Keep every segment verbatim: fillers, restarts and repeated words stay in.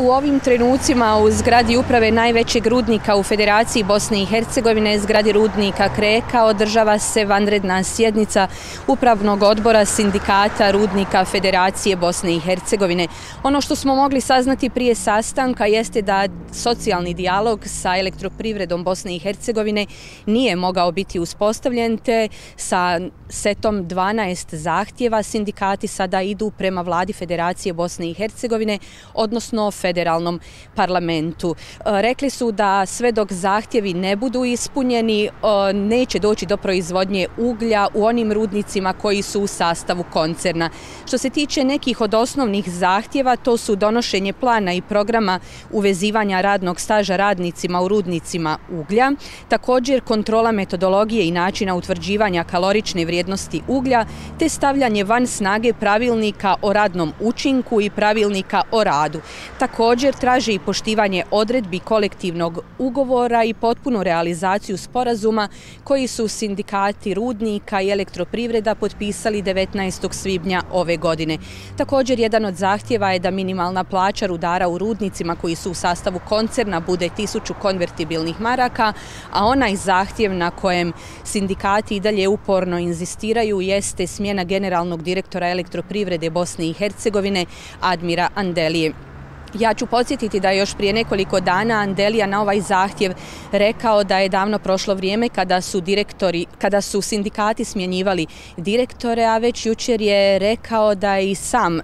U ovim trenucima u zgradi uprave najvećeg rudnika u Federaciji Bosne i Hercegovine, zgradi rudnika Kreka, održava se vanredna sjednica Upravnog odbora Sindikata rudnika Federacije Bosne i Hercegovine. Ono što smo mogli saznati prije sastanka jeste da socijalni dijalog sa elektroprivredom Bosne i Hercegovine nije mogao biti uspostavljen, te sa setom dvanaest zahtjeva sindikati sada idu prema vladi Federacije Bosne i Hercegovine, odnosno federalnom parlamentu. Rekli su da sve dok zahtjevi ne budu ispunjeni, neće doći do proizvodnje uglja u onim rudnicima koji su u sastavu koncerna. Što se tiče nekih od osnovnih zahtjeva, to su donošenje plana i programa uvezivanja radnog staža radnicima u rudnicima uglja, također kontrola metodologije i načina utvrđivanja kalorične vrijednosti uglja, te stavljanje van snage pravilnika o radnom učinku i pravilnika o radu. Također traže i poštivanje odredbi kolektivnog ugovora i potpunu realizaciju sporazuma koji su sindikati rudnika i elektroprivreda potpisali devetnaestog svibnja ove godine. Također, jedan od zahtjeva je da minimalna plaća rudara u rudnicima koji su u sastavu koncerna bude tisuću konvertibilnih maraka, a onaj zahtjev na kojem sindikati i dalje uporno inzistiraju jeste smjena generalnog direktora elektroprivrede Bosne i Hercegovine Admira Anđelića. Ja ću podsjetiti da je još prije nekoliko dana Anđelija na ovaj zahtjev rekao da je davno prošlo vrijeme kada su direktori, kada su sindikati smjenjivali direktore, a već jučer je rekao da je i sam e,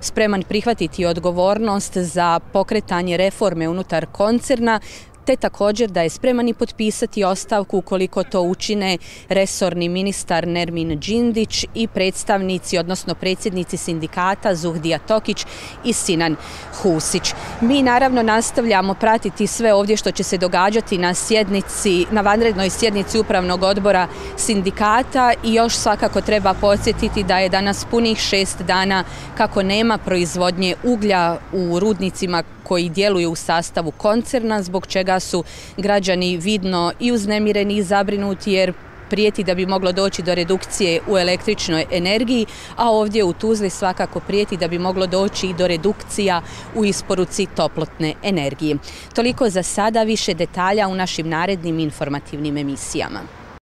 spreman prihvatiti odgovornost za pokretanje reforme unutar koncerna, te također da je spreman i potpisati ostavku ukoliko to učine resorni ministar Nermin Đindić i predstavnici, odnosno predsjednici sindikata Zuhdija Tokić i Sinan Husić. Mi naravno nastavljamo pratiti sve ovdje što će se događati na sjednici, na vanrednoj sjednici Upravnog odbora sindikata, i još svakako treba podsjetiti da je danas punih šest dana kako nema proizvodnje uglja u rudnicima koji djeluju u sastavu koncerna, zbog čega su građani vidno i uznemireni i zabrinuti jer prijeti da bi moglo doći do redukcije u električnoj energiji, a ovdje u Tuzli svakako prijeti da bi moglo doći i do redukcija u isporuci toplotne energije. Toliko za sada, više detalja u našim narednim informativnim emisijama.